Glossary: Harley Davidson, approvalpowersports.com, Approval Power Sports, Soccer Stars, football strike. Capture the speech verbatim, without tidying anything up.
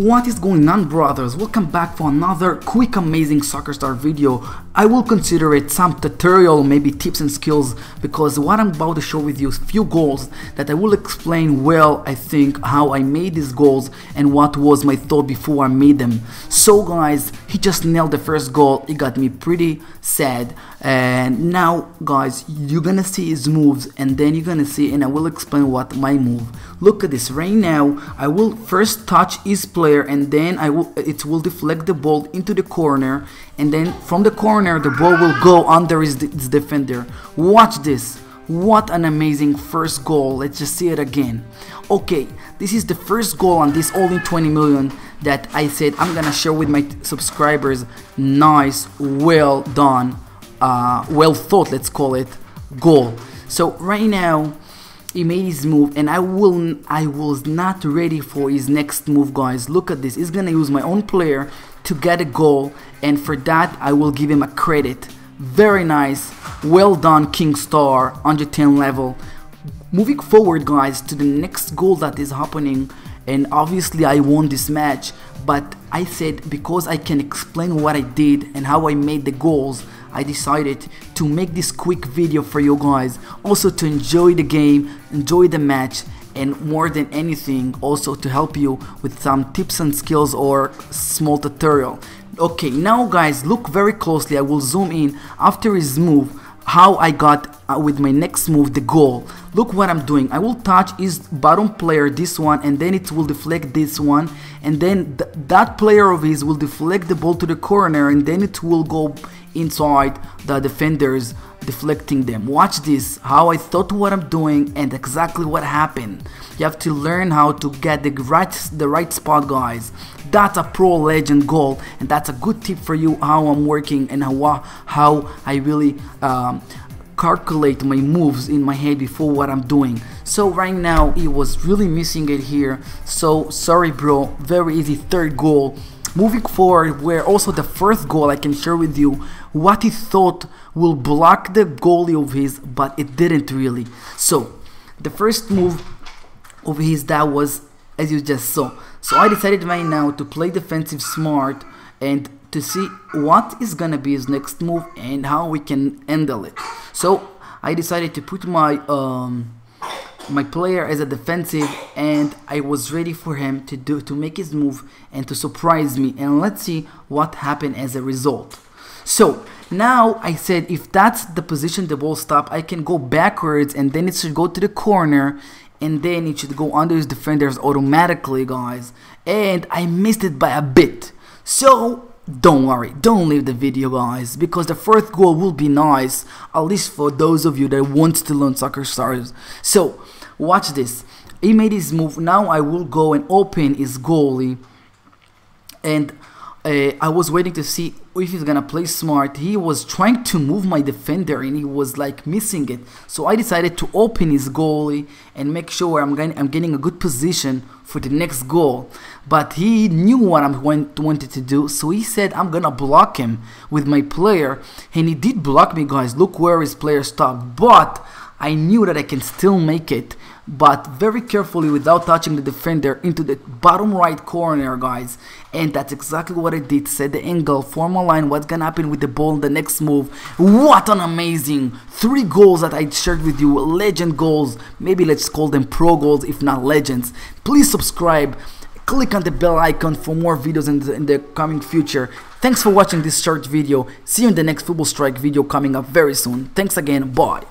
What is going on, brothers? Welcome back for another quick amazing Soccer Star video. I will consider it some tutorial, maybe tips and skills, because what I'm about to show with you is few goals that I will explain well, I think, how I made these goals and what was my thought before I made them. So guys, he just nailed the first goal. It got me pretty sad, and now guys, you're gonna see his moves and then you're gonna see and I will explain what my move. Look at this right now. I will first touch his player and then I will it will deflect the ball into the corner, and then from the corner the ball will go under his, his defender. Watch this. What an amazing first goal. Let's just see it again. Okay, this is the first goal on this all in twenty million that I said I'm gonna share with my subscribers. Nice, well done, uh, well thought, let's call it, goal. So right now he made his move and I will I was not ready for his next move, guys. Look at this. He's gonna use my own player to get a goal, and for that I will give him a credit. Very nice, well done, King Star, one hundred ten level. Moving forward, guys, to the next goal that is happening, and obviously I won this match, but I said because I can explain what I did and how I made the goals, I decided to make this quick video for you guys, also to enjoy the game, enjoy the match, and more than anything also to help you with some tips and skills or small tutorial. Okay, now guys, look very closely. I will zoom in after his move, how I got uh, with my next move the goal. Look what I'm doing. I will touch his bottom player, this one, and then it will deflect this one, and then th that player of his will deflect the ball to the corner, and then it will go inside the defenders, deflecting them. Watch this, how I thought what I'm doing and exactly what happened. You have to learn how to get the right the right spot, guys. That's a pro legend goal, and that's a good tip for you, how I'm working and how, how I really um, calculate my moves in my head before what I'm doing. So right now he was really missing it here, so sorry bro, very easy third goal. Moving forward, where also the first goal I can share with you, what he thought will block the goalie of his, but it didn't really. So the first move of his, that was as you just saw. So I decided right now to play defensive smart and to see what is gonna be his next move and how we can handle it. So I decided to put my um, my player as a defensive, and I was ready for him to do to make his move and to surprise me, and let's see what happened as a result. So now I said, if that's the position the ball stopped, I can go backwards and then it should go to the corner, and then it should go under his defenders automatically, guys, and I missed it by a bit. So don't worry, don't leave the video, guys, because the fourth goal will be nice, at least for those of you that want to learn Soccer Stars. So watch this, he made his move. Now I will go and open his goalie, and uh, I was waiting to see if he's gonna play smart. He was trying to move my defender and he was like missing it, so I decided to open his goalie and make sure I'm getting, I'm getting a good position for the next goal. But he knew what I wanted to do, so he said I'm gonna block him with my player, and he did block me, guys. Look where his player stopped, but I knew that I can still make it, but very carefully, without touching the defender, into the bottom right corner, guys. And that's exactly what I did. Set the angle, form a line, what's gonna happen with the ball in the next move. What an amazing three goals that I shared with you, legend goals, maybe let's call them pro goals if not legends. Please subscribe, click on the bell icon for more videos in the, in the coming future. Thanks for watching this short video. See you in the next football strike video coming up very soon. Thanks again, bye.